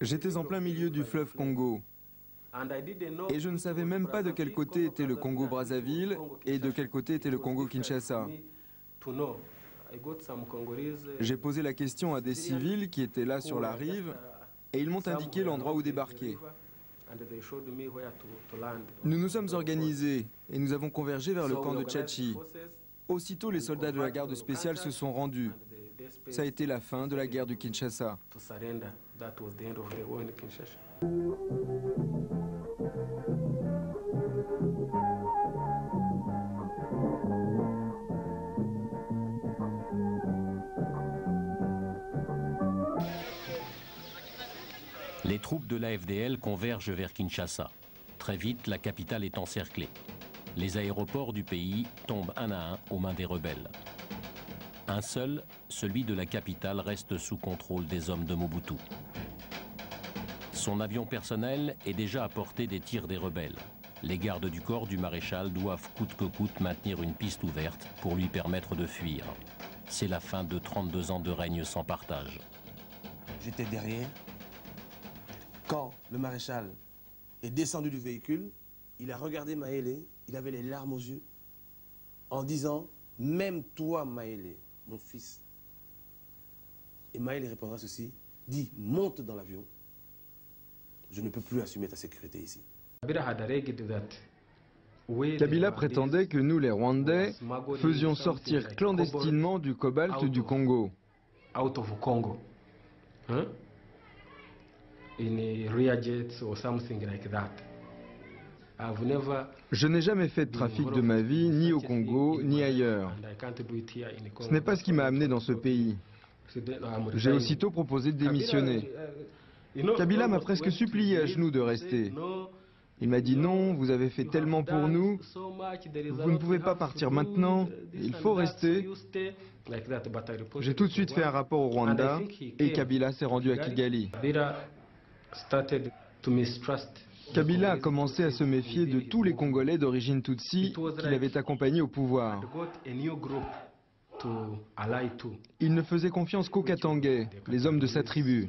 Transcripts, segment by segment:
J'étais en plein milieu du fleuve Congo. Et je ne savais même pas de quel côté était le Congo Brazzaville et de quel côté était le Congo Kinshasa. J'ai posé la question à des civils qui étaient là sur la rive et ils m'ont indiqué l'endroit où débarquer. Nous nous sommes organisés et nous avons convergé vers le camp de Tshatshi. Aussitôt, les soldats de la garde spéciale se sont rendus. Ça a été la fin de la guerre du Kinshasa. Les troupes de l'AFDL convergent vers Kinshasa. Très vite, la capitale est encerclée. Les aéroports du pays tombent un à un aux mains des rebelles. Un seul, celui de la capitale, reste sous contrôle des hommes de Mobutu. Son avion personnel est déjà à portée des tirs des rebelles. Les gardes du corps du maréchal doivent coûte que coûte maintenir une piste ouverte pour lui permettre de fuir. C'est la fin de 32 ans de règne sans partage. J'étais derrière. Quand le maréchal est descendu du véhicule, il a regardé Mahele, il avait les larmes aux yeux, en disant « Même toi, Mahele, mon fils ». Et Mahele répondra ceci, dit « Monte dans l'avion, je ne peux plus assumer ta sécurité ici ». Kabila prétendait que nous, les Rwandais, faisions sortir clandestinement du cobalt du Congo. Out of Congo. Hein? Je n'ai jamais fait de trafic de ma vie, ni au Congo, ni ailleurs. Ce n'est pas ce qui m'a amené dans ce pays. J'ai aussitôt proposé de démissionner. Kabila m'a presque supplié à genoux de rester. Il m'a dit non, vous avez fait tellement pour nous, vous ne pouvez pas partir maintenant, il faut rester. J'ai tout de suite fait un rapport au Rwanda et Kabila s'est rendu à Kigali. Kabila a commencé à se méfier de tous les Congolais d'origine Tutsi qui l'avaient accompagné au pouvoir. Il ne faisait confiance qu'aux Katangais, les hommes de sa tribu.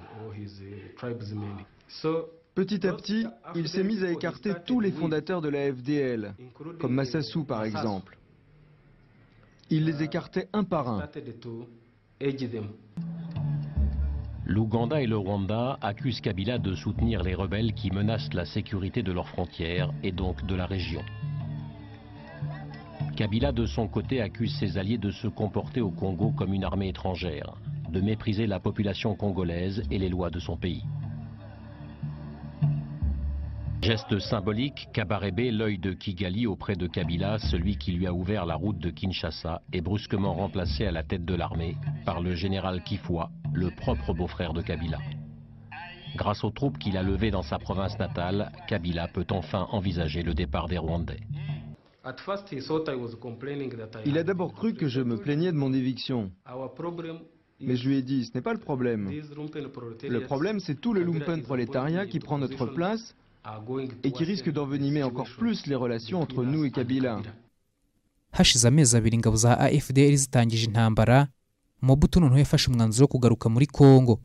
Petit à petit, il s'est mis à écarter tous les fondateurs de la FDL, comme Masasu par exemple. Il les écartait un par un. L'Ouganda et le Rwanda accusent Kabila de soutenir les rebelles qui menacent la sécurité de leurs frontières et donc de la région. Kabila, de son côté, accuse ses alliés de se comporter au Congo comme une armée étrangère, de mépriser la population congolaise et les lois de son pays. Geste symbolique, Kabarebe, l'œil de Kigali auprès de Kabila, celui qui lui a ouvert la route de Kinshasa, est brusquement remplacé à la tête de l'armée par le général Kifua, le propre beau-frère de Kabila. Grâce aux troupes qu'il a levées dans sa province natale, Kabila peut enfin envisager le départ des Rwandais. Il a d'abord cru que je me plaignais de mon éviction. Mais je lui ai dit, ce n'est pas le problème. Le problème, c'est tout le lumpen prolétariat qui prend notre place et qui risque d'envenimer encore plus les relations entre nous et Kabila. Hashize amezi abiri ingabo za AFDL zitangije intambara, Mobutu noneho yafashe umwanzuro wo kugaruka muri Congo.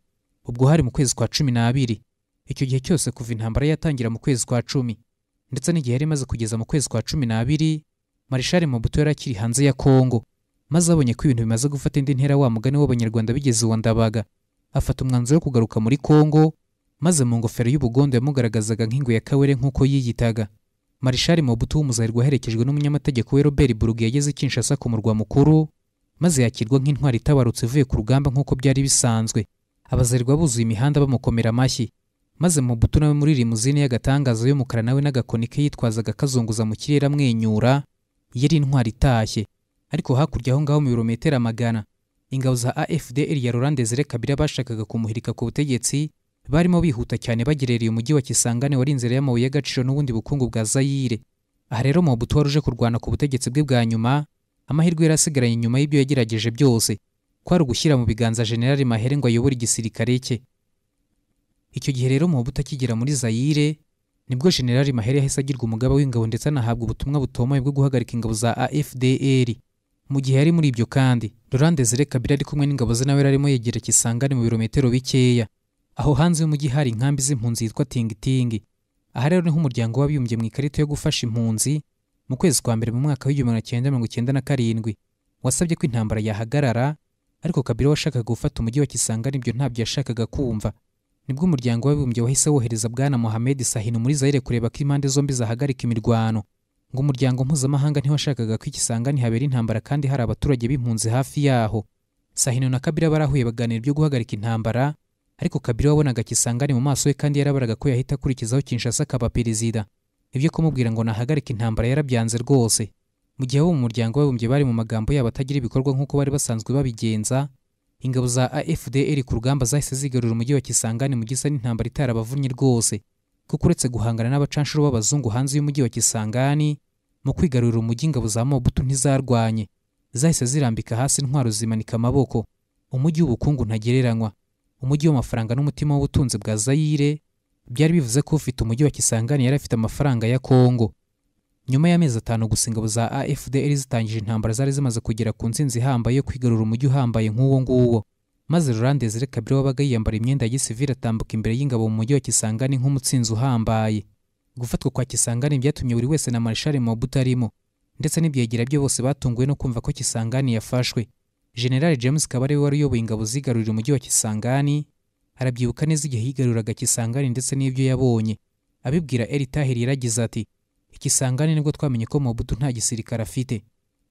Ubwo hari mu kwezi kwa 12. Icyo gihe cyose kuva intambara yatangira mu kwezi kwa 10 ndetse n'igihe yari maze kugeza mu kwezi kwa 12, Maréchal Mobutu yarakiri hanze ya Congo. Maze abonye ko ibintu bimaze gufata indi ntera wa mugani w'Abanyarwanda bigeze uwandabaga, afata umwanzuro wo kugaruka muri Congo. Maze mu ngofero y'ubugondo yamugaragazaga nk'ingo ya Kawere nk'uko yiyitaga. Maréchal Mobutu w'Umuzairwa aherekejwe n'umunyamategeko we Robert Bourgi yageze Kinshasa ku murwa mukuru, maze yakirwa nk'intwari itabarutse ivuye ku rugamba nk'uko byari bisanzwe. Abazairwa buzuye imihanda bamukomera amashyi, maze Mobutu nawe muri rimuzine y'agatangazo yo mukara nawe n'agakoni ke yitwazaga kazunguza mu kirere amwenyura, yari intwari itashye. Ariko hakurya aho ngaho mu birometero magana, ingabo za AFDL ya Laurent Désiré Kabila bashakaga kumuhirika ku butegetsi. Barimo bihuta cyane bagerereye umujyi wa Kisangani wari inzira y'amabuye y'agaciro n'ubundi bukungu bwa Zaire. Aha rero Mobutu waruje kurwana ku butegetsi bwe bwa nyuma, amahirwe yarasigaranye nyuma y'ibyo yagerageje byose, kwari ugushyira mu biganza General Mahele ngo ayobore igisirikare cye. Icyo gihe rero Mobutu akigera muri Zaire, nibwo General Mahele yahise agirwa umugaba w'ingabo ndetse anahabwa ubutumwa butomoye bwo guhagarika ingabo za AFDL. Mu gihe yari muri ibyo kandi, Laurent Désiré Kabila ari kumwe n'ingabo ze nawe yarimo yegera Kisangani mu birometero bikeya. Aho hanze y'umujyi hari inkambi z'impunzi yitwa Tingitingi. Aha rero niho umuryango w'abibumbye mu ikarita yo gufasha impunzi mu kwezi kwa mbere mu mwaka wa 1997 wasabye ko intambara yahagarara, ariko Kabila washakaga gufata umujyi wa Kisangani ibyo ntabyo yashakaga kumva. Nibwo umuryango w'abibumbye wahise wohereza Bwana Mohamed Sahnoun muri Zaire kureba ko impande zombi zahagarika imirwano. Ngo umuryango mpuzamahanga ntiwashakaga ko Kisangani habera intambara kandi hari abaturage b'impunzi hafi yaho. Sahnoun na Kabila barahuye baganira ibyo guhagarika intambara, ariko Kabila wabonaga Kisangani mu maso ye kandi yarabaraga ko yahita akurikizaho Kinshasa akaba perezida. Ibyo kumubwira ngo nahagarika intambara yarabyanze rwose. Mu gihe abo mu muryango w'abibumbye bari mu magambo yabo atagira ibikorwa nk'uko bari basanzwe babigenza, ingabo za AFDL ku rugamba zahise zigarura umujyi wa Kisangani mu gisa n'intambara itarabavunnye rwose. Kuko uretse guhangana n'abacanshuro b'abazungu hanze y'umujyi wa Kisangani, mu kwigarurira umujyi ingabo za Mobutu ntizarwanye. Zahise zirambika hasi intwaro zimanika amaboko. Umujyi w'ubukungu ntagereranywa. Umujyi w'amafaranga n'umutima w'ubutunzi bwa Zaire. Byari bivuze ko ufite umujyi wa Kisangani yari afite amafaranga ya Congo. Nyuma y'amezi 5 gusa ingabo za AFDL zitangije intambara zari zimaze kugera ku nsinzi ihambaye yo kwigarurira umujyi uhambaye nk'uwo nguwo. Maze Laurent Désiré Kabila wabaga yiyambara imyenda ya gisivile atambuka imbere y'ingabo mu mujyi wa Kisangani nk'umutsinzi uhambaye. Gufatwa kwa Kisangani byatumye buri wese na Maréchal Mobutu arimo, ndetse n'ibyegera byo bose batunguwe no kumva ko Kisangani yafashwe. General James Kabarebe wari uyoboye ingabo zigarurira umujyi wa Kisangani arabyibuka neza igihe yigaruraga Kisangani ndetse n'ibyo yabonye. Abibwira Eric Taher yaragize ati, "Ikisangani nibwo twamenye ko Mobutu nta gisirikare afite,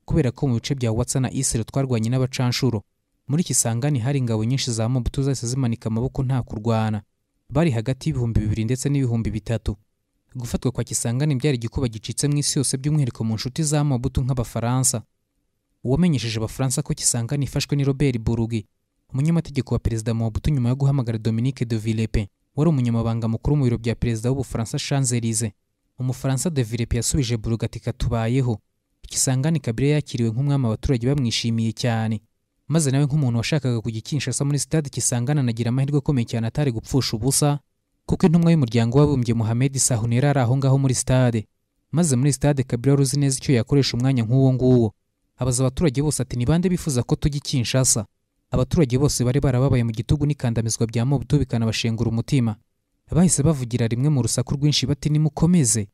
kubera ko mu bice bya Watsa na Isere twarwanye n'abacanshuro. Muri Kisangani hari ingabo nyinshi za Mobutu zose zimanika amaboko nta kurwana. Bari hagati y'ibihumbi 2000 ndetse n'ibihumbi 3000. Gufatwa kwa Kisangani byari gikuba gicitse mu isi yose by'umwihariko mu nshuti za Mobutu nk'Abafaransa. Uwamenyesheje Abafaransa ko Kisangani ifashwe ni Robert Bourgi, umunyamategeko wa Perezida Mobutu nyuma yo guhamagara Dominique de Villepin, wari umunyamabanga mukuru mu biro bya Perezida w'Ubufaransa Champs-Élysées. Umufaransa de Villepin yasubije Bourgi ati, "Katubayeho." Kisangani Kabila yakiriwe nk'umwami abaturage bamwishimiye cyane. Maze nawe nk'umuntu washakaga kugikinshasa muri stade Kisangani anagira amahirwe akomeye cyane atari gupfusha ubusa, kuko intumwa y'umuryango w'abibumbye Mohamed Sahnoun yari aho ngaho muri stade. Maze muri stade Kabila ruzi neza icyo yakoresha umwanya nk'uwo nguwo. Abaza abaturage bose ati, "Nibande bifuza ko tugikinshasa?" Abaturage bose bari barababaye mu gitugu n'ikandamizwa bya Mobutu bikanabashengura umutima. Bahise bavugira rimwe mu rusaku rwinshi bati, "Nimukomeze,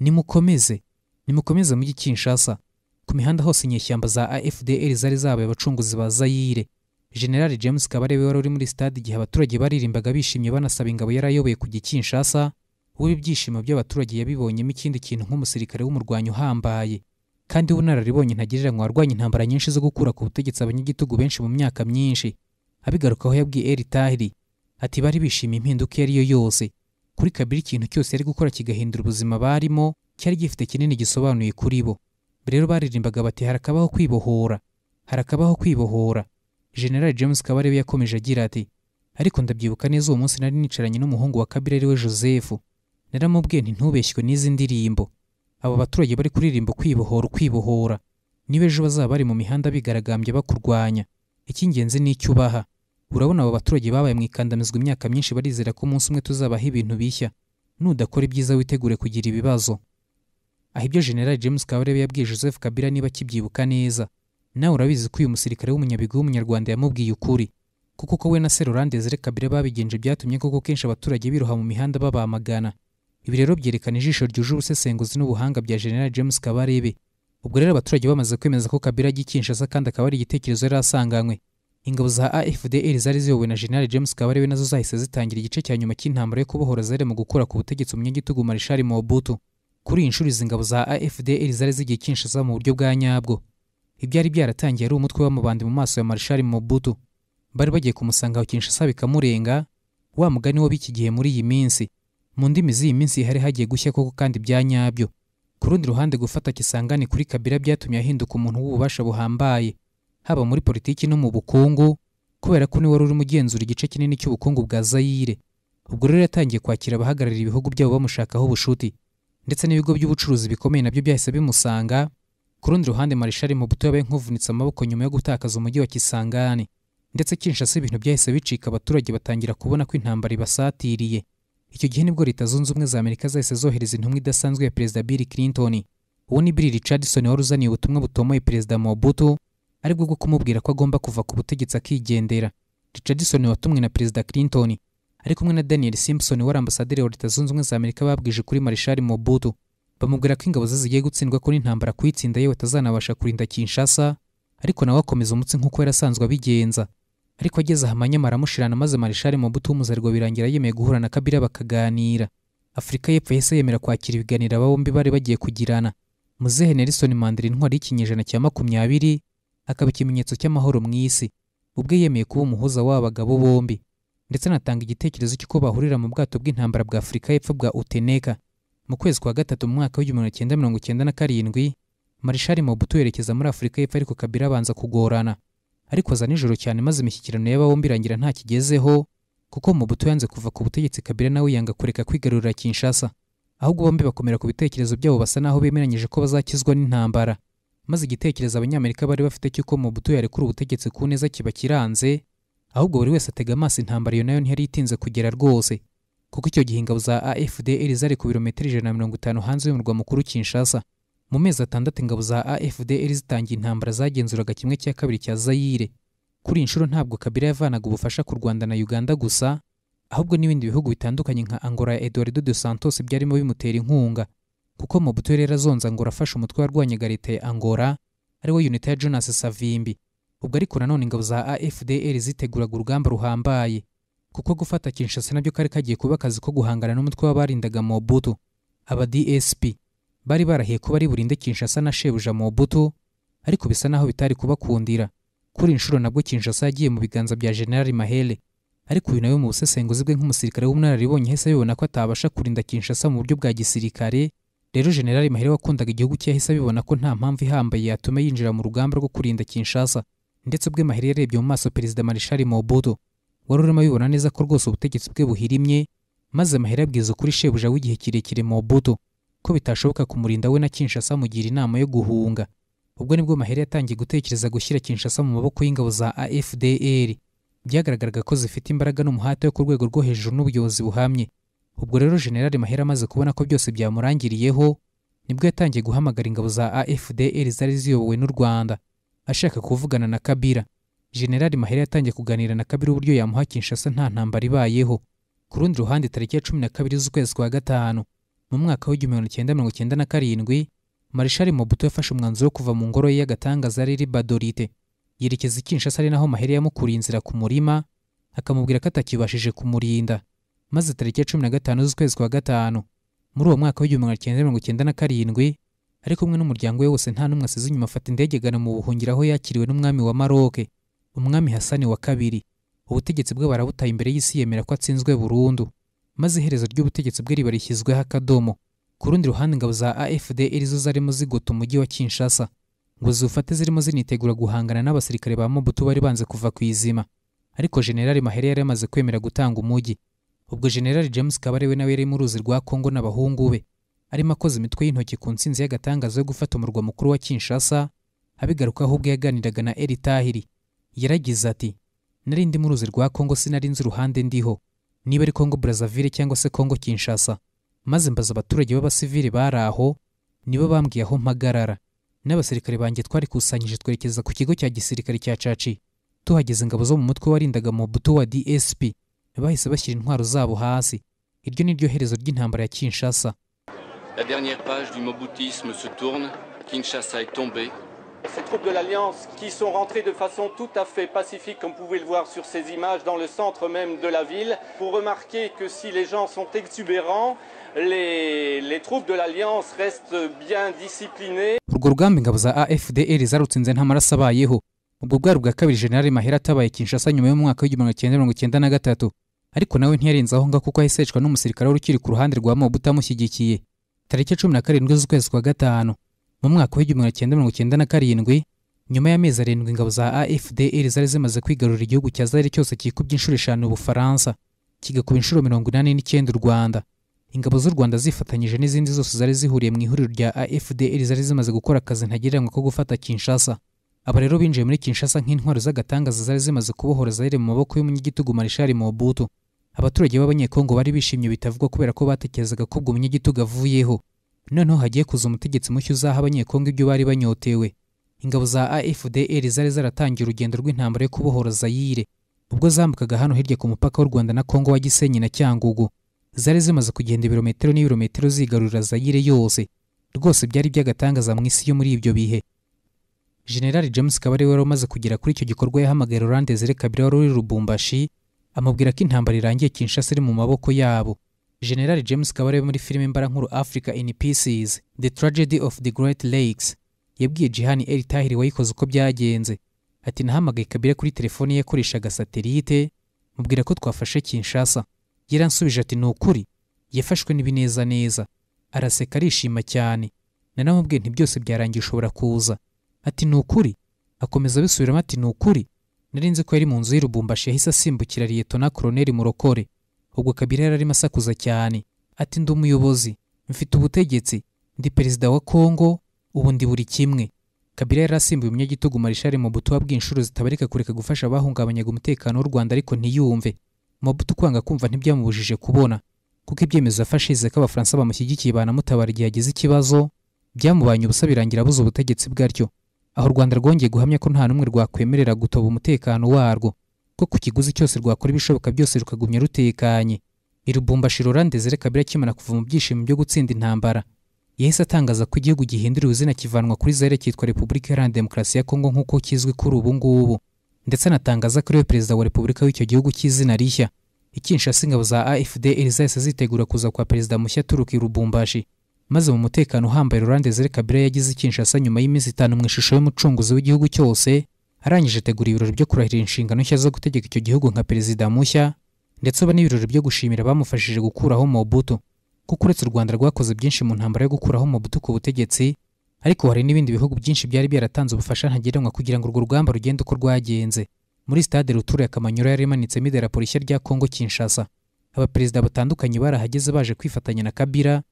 nimukomeze, nimukomeze mujyi Kinshasa." Ku mihanda hose inyeshyamba za AFDL zari zabaye abacunguzi ba Zaire. General James Kabarebe wari muri stade igihe abaturage baririmbaga bishimye banasaba ingabo yarayoboye ku Kinshasa. Ubu ibyishimo by'abaturage yabibonyemo ikindi kintu nk'umusirikare w'umurwanyi uhambaye, kandi ubunararibonye ntagereranywa warwanye intambara nyinshi zo gukura ku butegetsi abanyagitugu benshi mu myaka myinshi. Abigarukaho yabwiye Eric Taher ati, "Bari bishimye impinduka yari yo yose." Kuri Kabila ikintu cyose yari gukora kigahindura ubuzima barimo cyari gifite kinini gisobanuye kuri bo. Rero baririmbaga bati, "Harakabaho kwibohora, harakabaho kwibohora." General James Kabarebe yakomeje agira ati, "Ariko ndabyibuka neza uwo munsi nari nicaranye n'umuhungu wa Kabila ari we Joseph. Naramubwiye nti, ntubeshywe n'izi ndirimbo. Abo baturage bari kuririmba kwibohora kwibohora, nibe ejo bazaba bari mu mihanda bigaragambye bakurwanya. Icy'ingenzi ni icyubaha. Urabona abo baturage babaye mu ikandamizwa imyaka myinshi barizera ko umunsi umwe tuzabaha ibintu bishya. Nudakora ibyiza witegure kugira ibibazo." Aho ibyo General James Kabarebe yabwiye Joseph Kabila niba kibyibuka neza. Nawe urabizi ko uyu musirikare w'umunyabigo w'umunyarwanda yamubwiye ukuri, kuko ko we na Laurent Désiré Kabila babigenje byatumye koko kenshi abaturage biroha mu mihanda babamagana. Ibi rero byerekana ijisho ryuje ubusesenguzi n'ubuhanga bya General James Kabarebe. Ubwo rero abaturage bamaze kwemeza ko Kabila agikinshasa kandi akaba ari igitekerezo yari asanganywe. Ingabo za AFDL zari ziyobowe na General James Kabarebe nazo zahise zitangira igice cya nyuma cy'intambara yo kubohora Zaire mu gukura ku butegetsi umunyagitugu Maréchal Mobutu. Kuri inshuri z'ingabo za AFDL zari zigiye Kinshasa mu buryo bwa nyabwo. Ibyari byaratangiye ari umutwe w'amabandi mu maso ya Maréchal Mobutu. Bari bagiye kumusanga wa Kinshasa bikamurenga, wa mugani wo biki gihe muri iyi minsi. Mu ndimi z'iyi minsi hari hagiye gushya koko kandi bya nyabyo. Ku rundi ruhande gufata Kisangani kuri Kabila byatumye ahinduka umuntu w'ububasha buhambaye, haba muri politiki no mu bukungu, kubera ko ni wari uri mugenzura igice kinini cy'ubukungu bwa Zaire. Ubwo rero yatangiye kwakira abahagararira ibihugu byabo bamushakaho ubushuti, ndetse n'ibigo by'ubucuruzi bikomeye nabyo byahise bimusanga. Ku rundi ruhande Maréchal Mobutu yabaye nk'uvunitse amaboko nyuma yo gutakaza umujyi wa Kisangani, ndetse Kinshasa ibintu byahise bicika abaturage batangira kubona ko intambara ibasatiriye. Icyo gihe nibwo Leta Zunze Ubumwe za Amerika zahise zohereza intumwa idasanzwe ya Perezida Bill Clinton. Uwo ni Bill Richardson wari uzaniye ubutumwa butomoye Perezida Mobutu. ari bwo kumubwira ko agomba kuva ku butegetsi akigendera. Richardson watumwe na President Clinton ari kumwe na Daniel Simpson wari ambasaderi wa Leta Zunze Ubumwe za Amerika babwije kuri Maréchal Mobutu bamubwira ko ingabo ze zigiye gutsindwa ko n'intambara kwitsinda yewe atazanabasha kurinda Kinshasa, ariko nawe akomeza umutsi nkuko yarasanzwe abigenza. Ariko ageze ahamanyamara mushirana maze Maréchal Mobutu umuzarwa birangira yemeye guhura na Kabila bakaganira. Afrika y'Epfo yese yemera kwakira ibiganiro abawombi bari bagiye kugirana. Muzehe Nelson Mandela intwari y'ikinyejana cya 20 akaba ikimenyetso cy'amahoro mu isi. Ubwe yemeye kuba umuhuza w'abagabo bombi, ndetse natanga igitekerezo cy'uko bahurira mu bwato bw'intambara bwa Afrika y'Epfo bwa Uteneka. Mu kwezi kwa gatatu mu mwaka wa 1997 Maréchal Mobutu yerekeza muri Afrika y'Epfo, ariko Kabila abanza kugorana. Ariko za nijoro cyane maze imishyikirano y'abawombi irangira nta kigezeho, kuko Mobutu yanze kuva ku butegetsi, Kabila nawe yanga kureka kwigarurira Kinshasa. Ahubwo bombi bakomera ku bitekerezo byabo basa naho bemeranyije ko bazakizwa n'intambara. Maze igitekerezo Abanyamerika bari bafite cy'uko Mobutu yarekura ubutegetsi ku neza kibakiranze, ahubwo buri wese atega amaso intambara yo nayo ntihari itinze kugera rwose, kuko icyo gihe ingabo za AFDL zari ku birometero 150 hanze y'umurwa mukuru Kinshasa. Mu mezi 6 ingabo za AFDL zitangiye intambara zagenzuraga ½ cya Zaire. Kuri inshuro ntabwo Kabila yavanaga ubufasha ku Rwanda na Uganda gusa, ahubwo n'ibindi bihugu bitandukanye nka Angola ya Eduardo dos Santos byarimo bimutera inkunga, kuko Mobutu rero azonza ngo rafasha umutwe warwanyaga leta ya Angola ari we UNITA ya Jonas Savimbi. Ubwo ariko nanone ingabo za AFDL ziteguraga urugamba ruhambaye, kuko gufata Kinshasa nabyo kari kagiye kuba akazi ko guhangana n'umutwe w'abarindaga Mobutu. Aba DSP bari barahiye ko bari burinde Kinshasa na shebuja Mobutu, ariko bisa naho bitari kubakundira. Kuri inshuro nabwo Kinshasa yagiye mu biganza bya General Mahele, ariko uyu nawe mu busesenguzi bwe nk'umusirikare w'umunararibonye hese yibona ko atabasha kurinda Kinshasa mu buryo bwa gisirikare. Rero General Mahele wakundaga igihugu cye hese bibona ko nta mpamvu ihambaye yatume yinjira mu rugamba rwo kurinda Kinshasa. Ndetse ubwe Mahele yarebye mu maso Perezida Maréchal Mobutu wari urimo bibona neza ko rwose ubutegetsi bwe buhirimye, maze Mahele abwiza kuri shebuja w'igihe kirekire Mobutu ko bitashoboka kumurinda we na Kinshasa mugira inama yo guhunga. Ubwo nibwo Mahele yatangiye gutekereza gushyira Kinshasa mu maboko y'ingabo za AFDL. Byagaragaraga ko zifite imbaraga n'umuhate ku rwego rwo hejuru n'ubuyobozi buhamye. Ubwo rero General Mahele amaze kubona ko byose byamurangiriyeho, nibwo yatangiye guhamagara ingabo za AFDL zari ziyobowe n'u Rwanda ashaka kuvugana na Kabila. General Mahele yatangiye kuganira na Kabila uburyo yamuha Kinshasa nta ntambara ibayeho. Ku rundi ruhande tariki ya 12 z'ukwezi kwa gatanu mu mwaka wa 1997 Maréchal Mobutu yafashe umwanzuro wo kuva mu ngoro ye y'agatangaza riri Badorite. Yerekeza Kinshasa ari naho Mahele yamukuriye inzira ku murima, akamubwira ko atakibashije kumurinda. Maze tariki ya 15 z'ukwezi kwa gatanu muri uwo mwaka wa 1997 ariko umwe n'umuryango we wose nta n'umwe asize inyuma afata indege gana mu buhungiro aho yakiriwe n'umwami wa Maroc, umwami Hasani II. Ubutegetsi bwe barabutaye imbere y'isi yemera ko atsinzwe burundu, maze iherezo ry'ubutegetsi bwe ribarishyizweho akadomo. Ku rundi ruhande ingabo za AFDL zo zarimo zigota umujyi wa Kinshasa ngo zufate, zirimo zinitegura guhangana n'abasirikare ba Mobutu bari banze kuva ku izima. Ariko General Mahele yari amaze kwemera gutanga umujyi. Ubwo General James Kabarebe nawe yari mu ruzi rwa Congo n'abahungu be, arimo akoze imitwe y'intoki ku nsinzi y'agatangazo yo gufata umurwa mukuru wa Kinshasa. Abigarukaho ubwo yaganiraga na Eric Taher, yaragize ati: "Nari ndi mu ruzi rwa Congo, sinari nzi uruhande ndiho, niba ari Congo Brazzaville cyangwa se Congo Kinshasa." Maze mbaza abaturage b'abasivili baraho, nibo bambwiye aho mpagarara. N'abasirikare banjye twari kusanyije twerekeza ku kigo cya gisirikare cya Tshatshi. Tuhageze ingabo zo mu mutwe warindaga Mobutu wa DSP bahise bashyira intwaro zabo hasi. Iryo ni ryo herezo ry'intambara ya Kinshasa. La dernière page du mobutisme se tourne, Kinshasa est tombée. Ces troupes de l'Alliance qui sont rentrées de façon tout à fait pacifique, comme vous pouvez le voir sur ces images, dans le centre même de la ville. Vous remarquez que si les gens sont exubérants, les troupes de l'Alliance restent bien disciplinées. Urwo rugamba ingabo za AFDL zarutsinze nta marasa bayeho. Ubwo bwari ubwa kabiri General Mahele atabaye Kinshasa nyuma y'umwaka wa 1993, ariko nawe ntiyarenza aho nga kuko ahesecwa n'umusirikare w'urukiri ku ruhande rwa Mobutu amushyigikiye. Tariki 17 z'ukwezi kwa gatanu mu mwaka wa 1997, nyuma y'amezi 7 ingabo za AFDL zari zimaze kwigarurira igihugu cya Zaire cyose kikubye inshuro 5 Ubufaransa, kigakuba inshuro 89 u Rwanda. Ingabo z'u Rwanda zifatanyije n'izindi zose zari zihuriye mu ihuriro rya AFDL zari zimaze gukora akazi ntagereranywa ko gufata Kinshasa. Aba rero binjiye muri Kinshasa nk'intwaro z'agatangaza zari zimaze kubohora Zaire mu maboko y'umunyagitugu Maréchal Mobutu. Abaturage b'Abanyekongo bari bishimye bitavugwa kubera ko batekerezaga ko ubwo umunyagitugu avuyeho. Noneho hagiye kuza umutegetsi mushya uzaha Abanyekongo ibyo bari banyotewe. ingabo za AFDL zari zaratangiye urugendo rw'intambara yo kubohora Zaire. Ubwo zambukaga hano hirya ku mupaka w'u Rwanda na Congo wa Gisenyi na Cyangugu, zari zimaze kugenda ibirometero n'ibirometero zigarurira Zaire yose. Rwose byari by'agatangaza mu isi yo muri ibyo bihe. General James Kabarebe wari umaze kugera kuri icyo gikorwa yahamagara Laurent Désiré Kabila wari uri Lubumbashi, amubwira ko intambara irangiye Kinshasa iri mu maboko yabo. General James Kabarebe muri filime mbara nkuru Africa in Pieces, The Tragedy of the Great Lakes, yabwiye Jihani Eric Taher wayikoze uko byagenze. Ati nahamagaye Kabila kuri telefone yakoreshaga satelite, mubwira ko twafashe Kinshasa. Yaransubije ati ni ukuri, yafashwe n'ibineza neza. Araseka arishima cyane. Nanamubwiye nti byose byarangiye ushobora kuza. Ati ni ukuri, akomeza bisubiramo ati ni ukuri. Narinze ko yari mu nzu y'Irubumbashi yahise asimbukira Liyetona Koloneli Murokore. Ubwo Kabila yararimo asakuza cyane, ati ndi umuyobozi, mfite ubutegetsi, ndi perezida wa Congo, ubu ndi buri kimwe. Kabila yarasimbuye umunyagitugu Maréchal Mobutu wabw'inshuro zitabarika kureka gufasha abahungabanyaga umutekano w'u Rwanda, ariko ntiyumve. Mobutu kwanga kumva ntibyamubujije kubona, kuko ibyemezo afashize ko Abafaransa bamushyigikiye banamutabara igihe yagize ikibazo, byamubanye ubusa birangira abuze ubutegetsi bwaryo. Aho u Rwanda rwongeye guhamya ko nta n'umwe rwakwemerera gutoba umutekano warwo, ko ku kiguzi cyose rwakora ibishoboka byose rukagumya rutekanye. Irubumbashi Laurent Désiré Kabila kimana kuva mu byishimo byo gutsinda intambara, yahise atangaza ko igihugu gihindura izina kivanwa kuri Zaire cyitwa Repubulika Iharanira Demokarasi ya Congo nk'uko kizwi kuri ubu ngubu, ndetse anatangaza ko ariwe perezida wa Repubulika w'icyo gihugu cy'izina rishya. Ikinshasa ingabo za AFDL zahise zitegura kuza kwa perezida mushya turuka Irubumbashi, maze mu mutekano uhambaye Laurent Désiré Kabila yagize Kinshasa nyuma y'iminsi 5 mu ishusho y'umucunguzi w'igihugu cyose. Arangije tegura ibirori byo kurahirira inshingano nshya zo gutegeka icyo gihugu nka perezida mushya, ndetse aba n'ibirori byo gushimira bamufashije gukuraho Mobutu, kuko uretse u Rwanda rwakoze byinshi mu ntambara yo gukuraho Mobutu ku butegetsi, ariko hari n'ibindi bihugu byinshi byari byaratanze ubufasha ntagereranywa kugira ngo urwo rugamba rugende uko rwagenze. Muri stade Rutura ya Kamanyura yari imanitsemo idarapo rishya rya Congo Kinshasa. Abaperezida batandukanye barahageze baje kwifatanya na Kabila,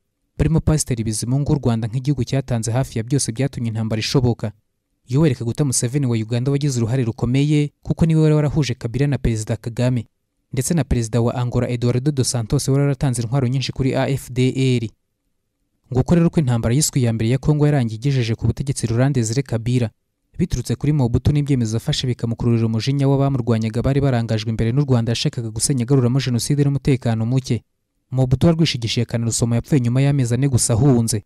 barimo Pasiteri Bizimungu w'u Rwanda nk'igihugu cyatanze hafi ya byose byatumye intambara ishoboka. Yoweri Kaguta Museveni wa Uganda wagize uruhare rukomeye, kuko niwe wari warahuje Kabila na Perezida Kagame, ndetse na Perezida wa Angola Eduardo dos Santos wari waratanze intwaro nyinshi kuri AFDL. Nguko rero ko intambara y'iswi ya mbere ya Congo yarangigejeje ku butegetsi Laurent Désiré Kabila, biturutse kuri Mobutu n'ibyemezo afashe bikamukururira umujinya w'abamurwanyaga bari barangajwe imbere n'u Rwanda yashakaga gusenya garuramo jenoside n'umutekano muke. Mobutu warwishigishiye kanarusomo yapfuye nyuma y'amezi 4 gusa ahunze,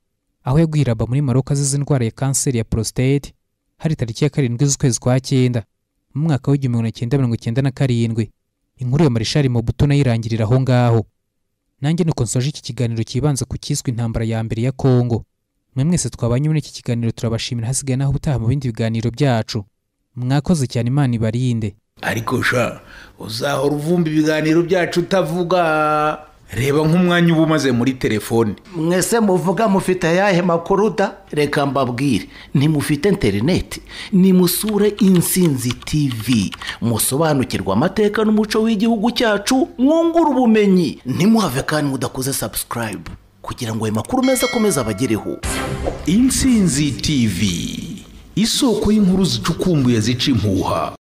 aho yagwiraba muri Maroc azize indwara ya kanseri ya prostate. Hari tariki ya 7 z'ukwezi kwa 9 mu mwaka wa 1997, inkuru ya Maréchal Mobutu nayirangirira aho ngaho. Nanjye nuko nsoje iki kiganiro kibanza ku kiswe intambara ya mbere ya Congo. Mwe mwese twabanye muri iki kiganiro turabashimira, hasigaye naho ubutaha mu bindi biganiro byacu. Mwakoze cyane, Imana ibarinde. Ariko sha uzahora uvumba ibiganiro byacu utavuga. Reba nk'umwanya ubumaze muri telefone. Mwese muvuga mufite ayahe makuru da? Reka mbabwire, ni mufite internet, ni musure Insinzi TV, musobanukirwa amateka n'umuco w'igihugu cyacu, mwungura ubumenyi. Ntimuhave kandi mudakoze subscribe kugira ngo ayo makuru meza akomeze abagereho. Insinzi TV, isoko y'inkuru zicukumbuye zica impuha.